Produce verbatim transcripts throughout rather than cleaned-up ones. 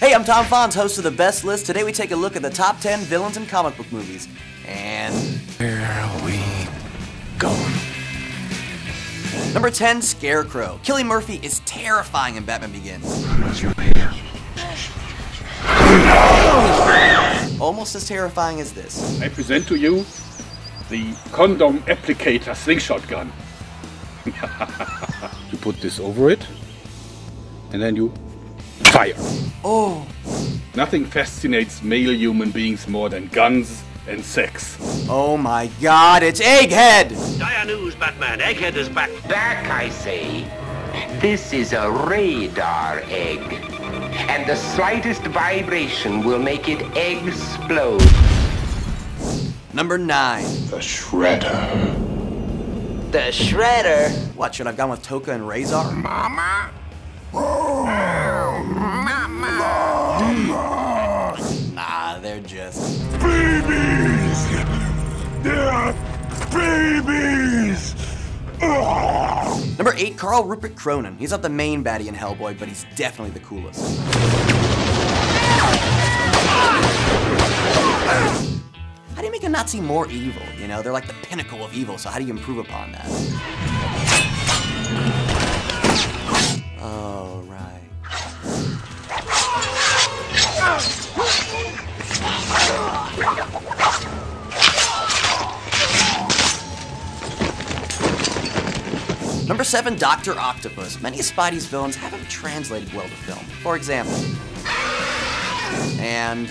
Hey, I'm Tom Fonss, host of The Best List. Today we take a look at the top ten villains in comic book movies. And here we go. Number ten, Scarecrow. Cillian Murphy is terrifying in Batman Begins. Almost as terrifying as this. I present to you the condom applicator slingshot gun. You put this over it, and then you fire. Oh! Nothing fascinates male human beings more than guns and sex. Oh my God, it's Egghead! Dire news, Batman. Egghead is back. Back, I say. This is a radar egg. And the slightest vibration will make it explode. Number nine. The Shredder. The Shredder? What, should I have gone with Toka and Razor? Mama? Oh, mama! Nah, they're just... babies! They're babies! Oh. Number eight, Karl Ruprecht Kroenen. He's not the main baddie in Hellboy, but he's definitely the coolest. How do you make a Nazi more evil? You know, they're like the pinnacle of evil, so how do you improve upon that? Oh, right. Number seven, Doctor Octopus. Many of Spidey's villains haven't translated well to film. For example, and...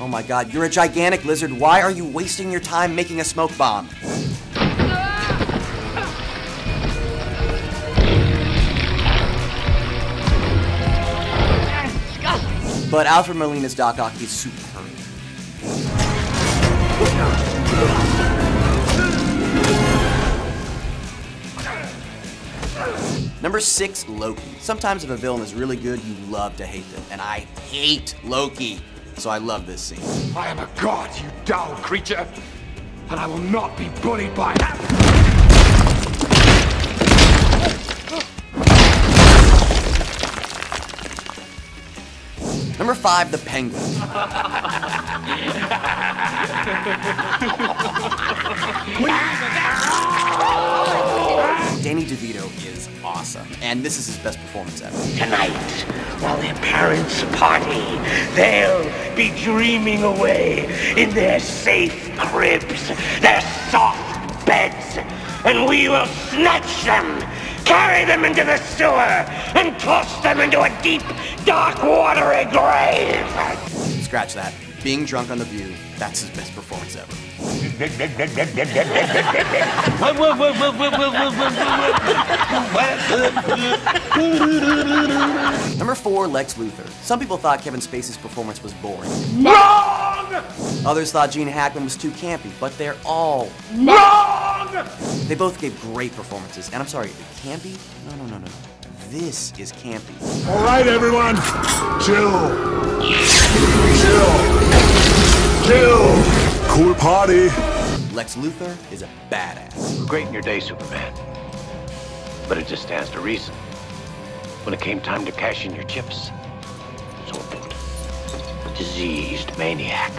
oh my God, you're a gigantic lizard. Why are you wasting your time making a smoke bomb? But Alfred Molina's Doc Ock is superb. Number six, Loki. Sometimes if a villain is really good, you love to hate them. And I hate Loki. So I love this scene. I am a god, you dull creature, and I will not be bullied by that. Number five, the Penguin. Danny DeVito is awesome, and this is his best performance ever. Tonight, while their parents party, they'll be dreaming away in their safe cribs, their soft beds, and we will snatch them, carry them into the sewer, and toss them into a deep, dark, watery grave. Scratch that. Being drunk on The View, that's his best performance ever. Number four, Lex Luthor. Some people thought Kevin Spacey's performance was boring. Wrong! Others thought Gene Hackman was too campy, but they're all wrong! They both gave great performances, and I'm sorry, campy? No, no, no, no. This is campy. All right, everyone, chill. Chill. Chill. Cool party. Lex Luthor is a badass. Great in your day, Superman. But it just stands to reason. When it came time to cash in your chips, so a diseased maniac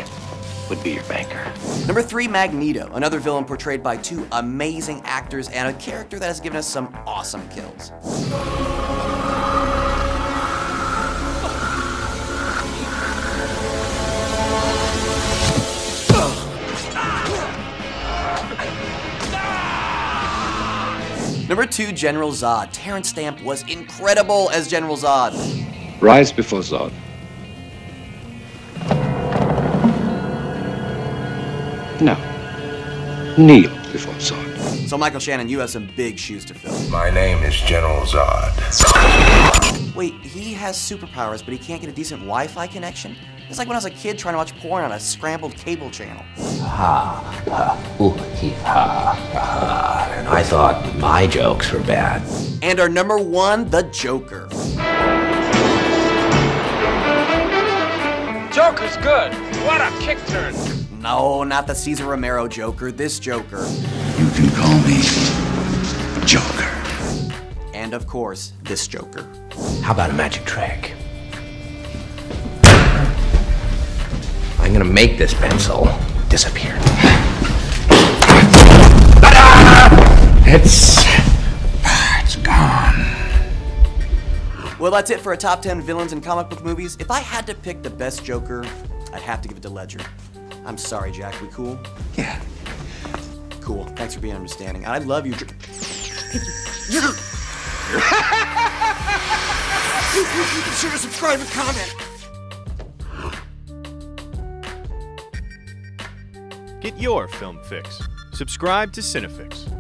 would be your banker. Number three, Magneto. Another villain portrayed by two amazing actors and a character that has given us some awesome kills. Number two, General Zod. Terrence Stamp was incredible as General Zod. Rise before Zod. No. Kneel before Zod. So Michael Shannon, you have some big shoes to fill. My name is General Zod. Wait, he has superpowers, but he can't get a decent Wi-Fi connection? It's like when I was a kid trying to watch porn on a scrambled cable channel. Ha, ha, ooh, he, ha, ha, and I thought my jokes were bad. And our number one, the Joker. Joker's good. What a kick turn. No, not the Caesar Romero Joker, this Joker. You can call me Joker. and of course, this Joker. How about a magic trick? I'm gonna make this pencil disappear. It's... it's gone. Well, that's it for a top ten villains in comic book movies. If I had to pick the best Joker, I'd have to give it to Ledger. I'm sorry, Jack, we cool? Yeah. Cool, thanks for being understanding. I love you, Joker. Sure, subscribe and comment. Get your film fix. Subscribe to CineFix.